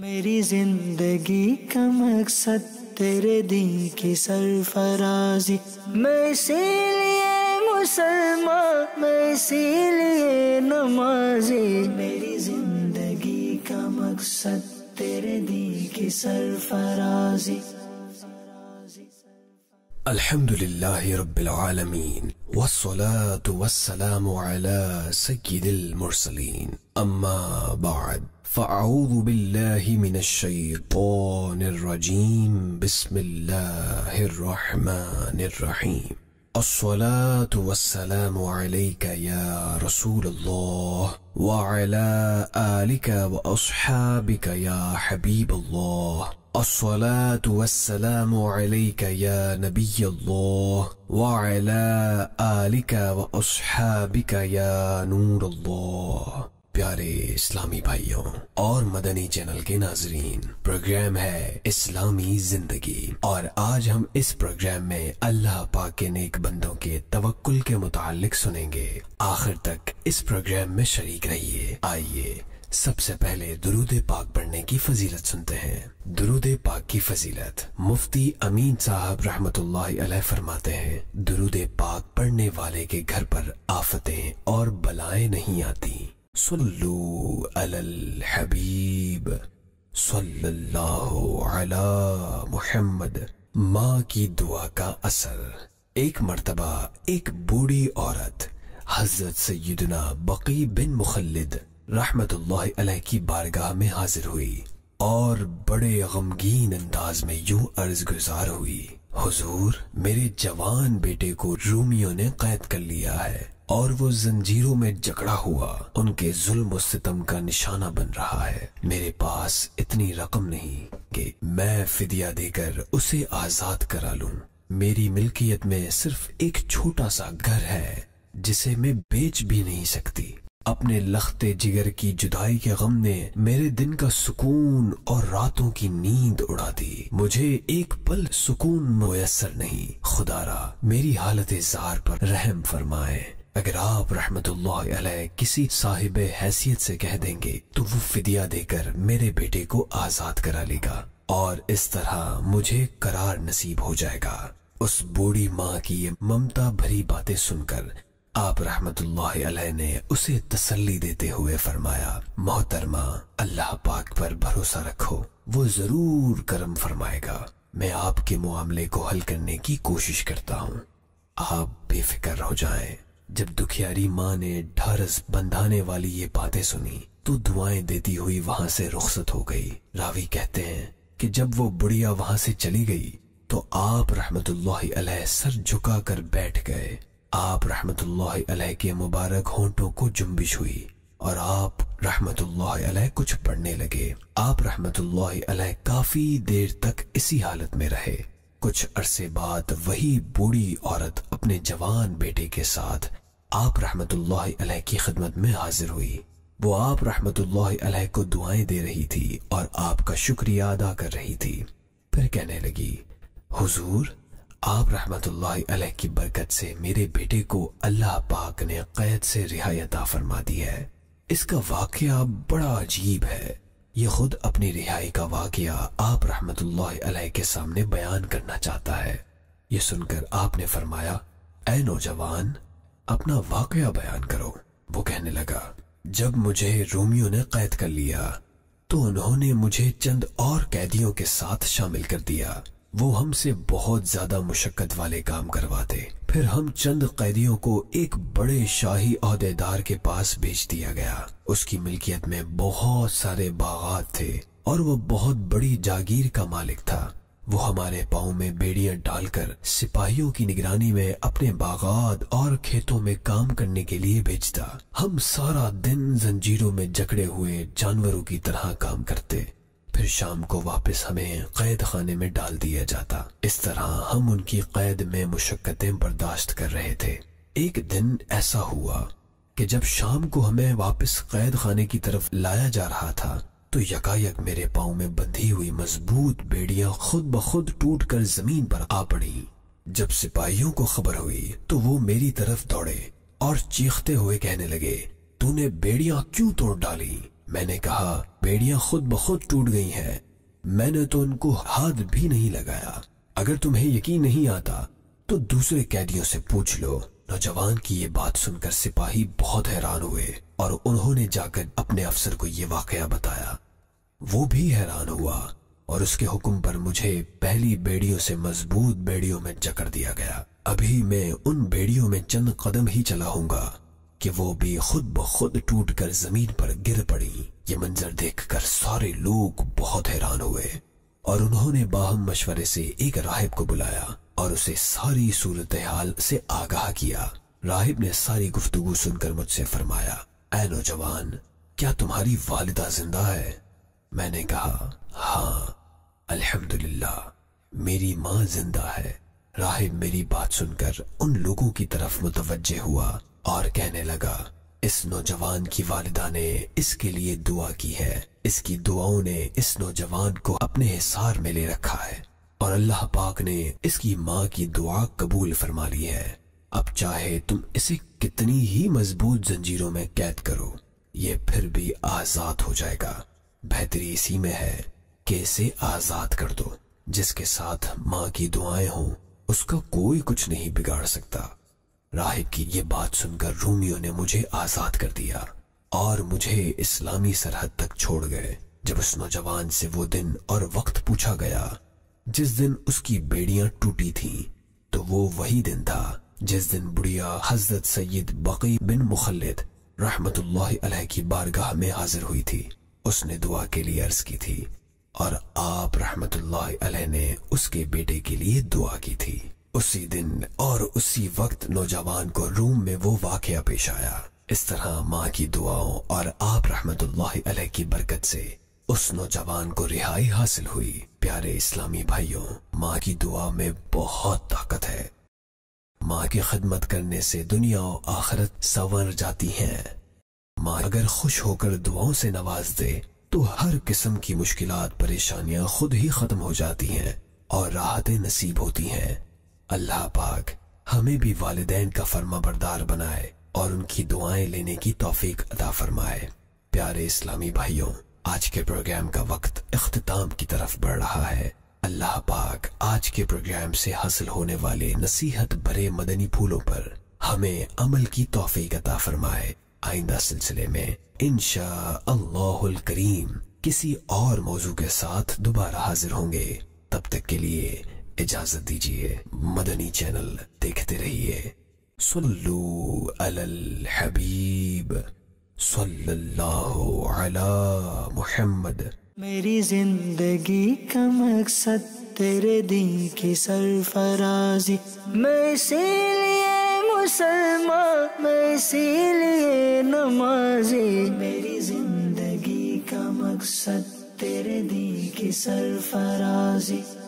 मेरी जिंदगी का मकसद तेरे दिन की सरफराजी, मैं इसीलिए मुसलमान, मैं इसीलिए नमाजी। मेरी जिंदगी का मकसद तेरे दिन की सरफराजी। अल्हम्दुलिल्लाहि रब्बिल आलमीन वस्सलातु वस्सलामु अला सय्यिदिल मुरसलीन अम्मा बाद फ़अऊज़ु बिल्लाहि मिनश्शैतानिर्रजीम बिस्मिल्लाहिर्रहमानिर्रहीम। अस्सलातु वस्सलामु अलैका या रसूलल्लाह व अला आलिका व अस्हाबिका या हबीबल्लाह। अस्सलातु वस्सलामु अलैका या नबियल्लाह व अला आलिका व अस्हाबिका या नूरल्लाह। प्यारे इस्लामी भाइयों और मदनी चैनल के नाजरीन, प्रोग्राम है इस्लामी जिंदगी और आज हम इस प्रोग्राम में अल्लाह पाक के नेक बंदों के तवक्कुल के मुतालिक सुनेंगे। आखिर तक इस प्रोग्राम में शरीक रहिए। आइए सबसे पहले दुरूद पाक पढ़ने की फजीलत सुनते हैं। दुरूद पाक की फजीलत मुफ्ती अमीन साहब रहमतुल्लाहि अलैह फरमाते हैं, दुरूद पाक पढ़ने वाले के घर पर आफतें और बलाएं नहीं आती। सल्लू अलल हबीब सल्लल्लाहु अला मुहम्मद। माँ की दुआ का असर। एक मर्तबा एक बूढ़ी औरत हजरत सैयदना बकी बिन मुखल्लद रहमतुल्लाहि अलैह की बारगाह में हाजिर हुई और बड़े गमगीन अंदाज में यूं अर्ज गुजार हुई, हुजूर मेरे जवान बेटे को रूमियों ने कैद कर लिया है और वो जंजीरों में जकड़ा हुआ उनके जुल्म और सितम का निशाना बन रहा है। मेरे पास इतनी रकम नहीं कि मैं फिदिया देकर उसे आजाद करा लूं। मेरी मिल्कियत में सिर्फ एक छोटा सा घर है जिसे मैं बेच भी नहीं सकती। अपने लखते जिगर की जुदाई के गम ने मेरे दिन का सुकून और रातों की नींद उड़ा दी। मुझे एक पल सुकून मुयसर नहीं। खुदारा मेरी हालत ज़ार पर रहम फरमाए। अगर आप रहमतुल्लाह अलैह किसी साहिब हैसियत से कह देंगे तो वो फिदिया देकर मेरे बेटे को आजाद करा लेगा और इस तरह मुझे करार नसीब हो जाएगा। उस बूढ़ी माँ की ये ममता भरी बातें सुनकर आप रहमतुल्लाह अलैह ने उसे तसल्ली देते हुए फरमाया, मोहतरमा अल्लाह पाक पर भरोसा रखो, वो जरूर करम फरमाएगा। मैं आपके मामले को हल करने की कोशिश करता हूँ, आप बेफिक्र हो जाएं। जब दुखियारी माँ ने ढारस बंधाने वाली ये बातें सुनी तो दुआएं देती हुई वहां से रुखसत हो गई। रावी कहते हैं कि जब वो बुढ़िया वहां से चली गई तो आप रहमतुल्लाह अलैह सर झुका कर बैठ गए। आप रहमतुल्लाह अलैह के मुबारक होंठों को जुम्बिश हुई और आप रहमतुल्लाह अलैह कुछ पढ़ने लगे। आप रहमतुल्लाह अलैह काफी देर तक इसी हालत में रहे। कुछ अरसे बाद वही बूढ़ी औरत अपने जवान बेटे के साथ आप रहमतुल्लाह अलैह की खिदमत में हाजिर हुई। वो आप रहमतुल्लाह अलैह को दुआएं दे रही थी और आपका शुक्रिया अदा कर रही थी। फिर कहने लगी, हुजूर आप रहमतुल्लाह अलैह की बरकत से मेरे बेटे को अल्लाह पाक ने कैद से रिहाई अता फरमा दी है। इसका वाकया बड़ा अजीब है। ये खुद अपनी रिहाई का वाकया आप रहमतुल्लाह अलैह के सामने बयान करना चाहता है। ये सुनकर आपने फरमाया, ऐ नौजवान अपना वाकया बयान करो। वो कहने लगा, जब मुझे रोमियों ने कैद कर लिया तो उन्होंने मुझे चंद और कैदियों के साथ शामिल कर दिया। वो हमसे बहुत ज्यादा मुशक्कत वाले काम करवाते। फिर हम चंद कैदियों को एक बड़े शाही अहदेदार के पास भेज दिया गया। उसकी मिल्कियत में बहुत सारे बागात थे और वो बहुत बड़ी जागीर का मालिक था। वो हमारे पाँव में बेड़ियां डालकर सिपाहियों की निगरानी में अपने बागात और खेतों में काम करने के लिए भेजता। हम सारा दिन जंजीरों में जकड़े हुए जानवरों की तरह काम करते। फिर शाम को वापस हमें कैद खाने में डाल दिया जाता। इस तरह हम उनकी कैद में मुशक्कतें बर्दाश्त कर रहे थे। एक दिन ऐसा हुआ कि जब शाम को हमें वापस कैद खाने की तरफ लाया जा रहा था तो यकायक मेरे पाँव में बंधी हुई मजबूत बेड़ियां खुद ब खुद टूट कर जमीन पर आ पड़ी। जब सिपाहियों को खबर हुई तो वो मेरी तरफ दौड़े और चीखते हुए कहने लगे, तूने बेड़ियां क्यों तोड़ डाली? मैंने कहा बेड़ियां खुद ब खुद टूट गई हैं, मैंने तो उनको हाथ भी नहीं लगाया। अगर तुम्हें यकीन नहीं आता तो दूसरे कैदियों से पूछ लो। नौजवान की ये बात सुनकर सिपाही बहुत हैरान हुए और उन्होंने जाकर अपने अफसर को ये वाकया बताया। वो भी हैरान हुआ और उसके हुक्म पर मुझे पहली बेड़ियों से मजबूत बेड़ियों में जकड़ दिया गया। अभी मैं उन बेड़ियों में चंद कदम ही चला हूंगा कि वो भी खुद ब खुद टूट कर जमीन पर गिर पड़ी। ये मंजर देखकर सारे लोग बहुत हैरान हुए और उन्होंने बाहम मशवरे से एक राहिब को बुलाया और उसे सारी सूरत हाल से आगाह किया। राहिब ने सारी गुफ्तगू सुनकर मुझसे फरमाया, ऐ नौजवान, क्या तुम्हारी वालिदा जिंदा है? मैंने कहा, हाँ अल्हम्दुलिल्लाह, मेरी माँ जिंदा है। राहिब मेरी बात सुनकर उन लोगों की तरफ मुतवज्जे हुआ और कहने लगा, इस नौजवान की वालिदा ने इसके लिए दुआ की है, इसकी दुआओं ने इस नौजवान को अपने हिसार में ले रखा है और अल्लाह पाक ने इसकी माँ की दुआ कबूल फरमा ली है। अब चाहे तुम इसे कितनी ही मजबूत जंजीरों में कैद करो, ये फिर भी आजाद हो जाएगा। बेहतरी इसी में है कि इसे आजाद कर दो। जिसके साथ माँ की दुआएं हों उसका कोई कुछ नहीं बिगाड़ सकता। राहिब की ये बात सुनकर रूमियों ने मुझे आजाद कर दिया और मुझे इस्लामी सरहद तक छोड़ गए। जब उस नौजवान से वो दिन और वक्त पूछा गया जिस दिन उसकी बेड़ियां टूटी थीं, तो वो वही दिन था जिस दिन बुढ़िया हजरत सैयद बकी बिन मुखल्लद रहमतुल्लाह अलैह की बारगाह में हाजिर हुई थी। उसने दुआ के लिए अर्ज की थी और आप रहमतुल्लाह अलैह ने उसके बेटे के लिए दुआ की थी। उसी दिन और उसी वक्त नौजवान को रूम में वो वाकया पेश आया। इस तरह माँ की दुआओं और आप रहमतुल्लाह अलैह की बरकत से उस नौजवान को रिहाई हासिल हुई। प्यारे इस्लामी भाइयों, माँ की दुआ में बहुत ताकत है। माँ की खिदमत करने से दुनिया और आखिरत संवर जाती हैं। माँ अगर खुश होकर दुआओं से नवाज दे तो हर किस्म की मुश्किलात परेशानियां खुद ही खत्म हो जाती हैं और राहतें नसीब होती हैं। अल्लाह पाक हमें भी वालिदैन का फर्मा बरदार बनाए और उनकी दुआएं लेने की तौफीक अता फरमाए। प्यारे इस्लामी भाइयों, आज के प्रोग्राम का वक्त इख्तिताम की तरफ बढ़ रहा है। अल्लाह पाक आज के प्रोग्राम से हासिल होने वाले नसीहत भरे मदनी फूलों पर हमें अमल की तौफीक अता फरमाए। आइंदा सिलसिले में इंशाअल्लाहुल करीम किसी और मौजू के साथ दोबारा हाजिर होंगे। तब तक के लिए इजाजत दीजिए। मदनी चैनल देखते रहिए। सल्लू अलल हबीब सल्लल्लाहु अला मुहम्मद। मेरी जिंदगी का मकसद तेरे दिन की सरफराजी, मैं इसीलिए मुसलमान, मैं इसीलिए नमाजी। मेरी जिंदगी का मकसद तेरे दिन की सरफराजी।